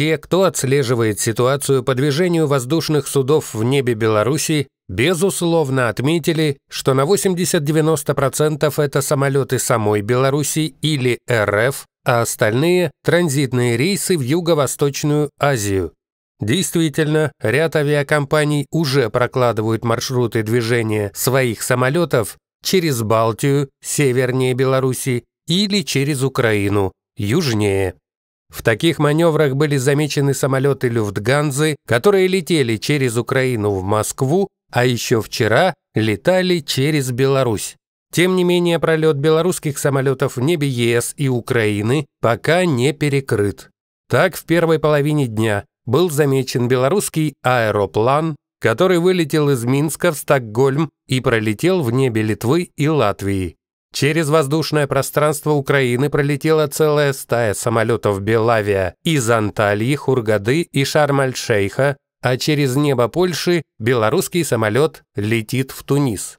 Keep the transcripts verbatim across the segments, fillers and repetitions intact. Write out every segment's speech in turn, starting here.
те, кто отслеживает ситуацию по движению воздушных судов в небе Беларуси, безусловно отметили, что на восемьдесят-девяносто процентов это самолеты самой Беларуси или эр эф, а остальные – транзитные рейсы в Юго-Восточную Азию. Действительно, ряд авиакомпаний уже прокладывают маршруты движения своих самолетов через Балтию, севернее Беларуси, или через Украину, южнее. В таких маневрах были замечены самолеты Люфтганзы, которые летели через Украину в Москву, а еще вчера летали через Беларусь. Тем не менее, пролет белорусских самолетов в небе ЕС и Украины пока не перекрыт. Так, в первой половине дня был замечен белорусский аэроплан, который вылетел из Минска в Стокгольм и пролетел в небе Литвы и Латвии. Через воздушное пространство Украины пролетела целая стая самолетов «Белавия» из Анталии, Хургады и Шарм-Аль-Шейха, а через небо Польши белорусский самолет летит в Тунис.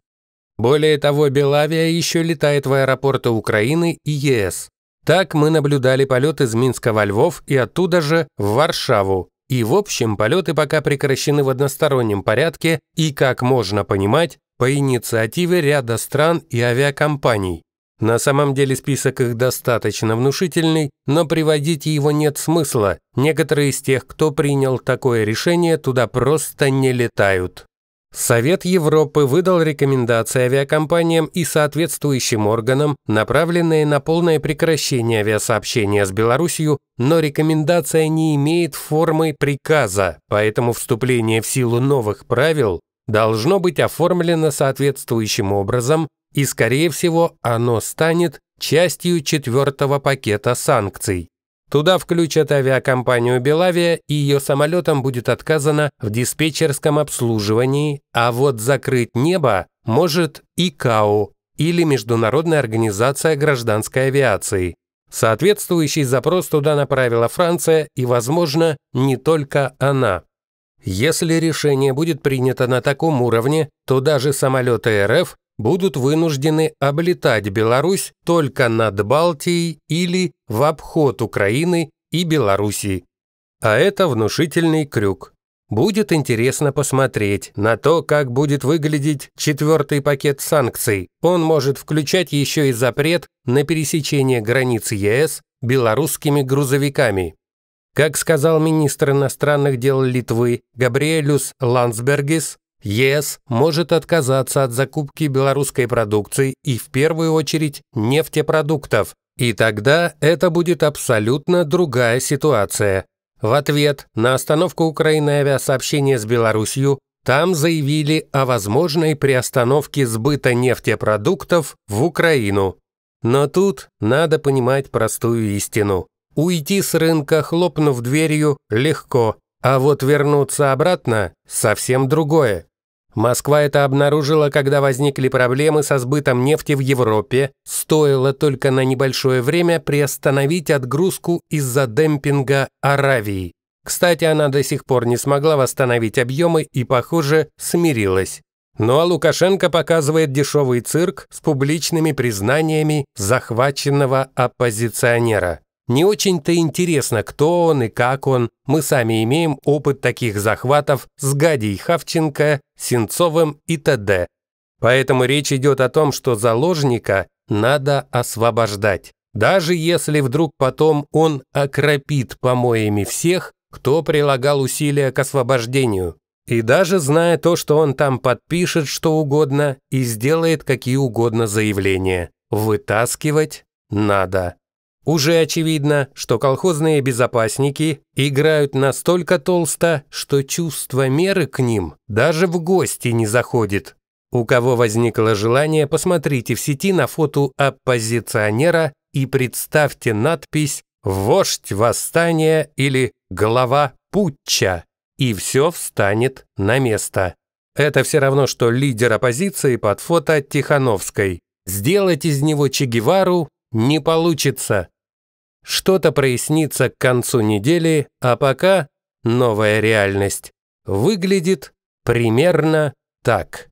Более того, «Белавия» еще летает в аэропорты Украины и ЕС. Так мы наблюдали полет из Минска во Львов и оттуда же в Варшаву. И в общем, полеты пока прекращены в одностороннем порядке и, как можно понимать, по инициативе ряда стран и авиакомпаний. На самом деле список их достаточно внушительный, но приводить его нет смысла. Некоторые из тех, кто принял такое решение, туда просто не летают. Совет Европы выдал рекомендации авиакомпаниям и соответствующим органам, направленные на полное прекращение авиасообщения с Беларусью, но рекомендация не имеет формы приказа, поэтому вступление в силу новых правил должно быть оформлено соответствующим образом, и, скорее всего, оно станет частью четвертого пакета санкций. Туда включат авиакомпанию «Белавия», и ее самолетам будет отказано в диспетчерском обслуживании, а вот закрыть небо может ИКАО или Международная организация гражданской авиации. Соответствующий запрос туда направила Франция, и, возможно, не только она. Если решение будет принято на таком уровне, то даже самолеты эр эф будут вынуждены облетать Беларусь только над Балтией или в обход Украины и Беларуси. А это внушительный крюк. Будет интересно посмотреть на то, как будет выглядеть четвертый пакет санкций. Он может включать еще и запрет на пересечение границ ЕС белорусскими грузовиками. Как сказал министр иностранных дел Литвы Габриэлюс Ландсбергис, ЕС может отказаться от закупки белорусской продукции и в первую очередь нефтепродуктов, и тогда это будет абсолютно другая ситуация. В ответ на остановку Украины авиасообщения с Беларусью там заявили о возможной приостановке сбыта нефтепродуктов в Украину. Но тут надо понимать простую истину. Уйти с рынка, хлопнув дверью, легко, а вот вернуться обратно – совсем другое. Москва это обнаружила, когда возникли проблемы со сбытом нефти в Европе, стоило только на небольшое время приостановить отгрузку из-за демпинга Аравии. Кстати, она до сих пор не смогла восстановить объемы и, похоже, смирилась. Ну а Лукашенко показывает дешевый цирк с публичными признаниями захваченного оппозиционера. Не очень-то интересно, кто он и как он. Мы сами имеем опыт таких захватов с Гадей Хавченко, Синцовым и т.д. Поэтому речь идет о том, что заложника надо освобождать. Даже если вдруг потом он окропит помоями всех, кто прилагал усилия к освобождению. И даже зная то, что он там подпишет что угодно и сделает какие угодно заявления, вытаскивать надо. Уже очевидно, что колхозные безопасники играют настолько толсто, что чувство меры к ним даже в гости не заходит. У кого возникло желание, посмотрите в сети на фото оппозиционера и представьте надпись «Вождь восстания» или «Глава путча», и все встанет на место. Это все равно, что лидер оппозиции под фото Тихановской. Сделать из него Че Гевару не получится. Что-то прояснится к концу недели, а пока новая реальность выглядит примерно так.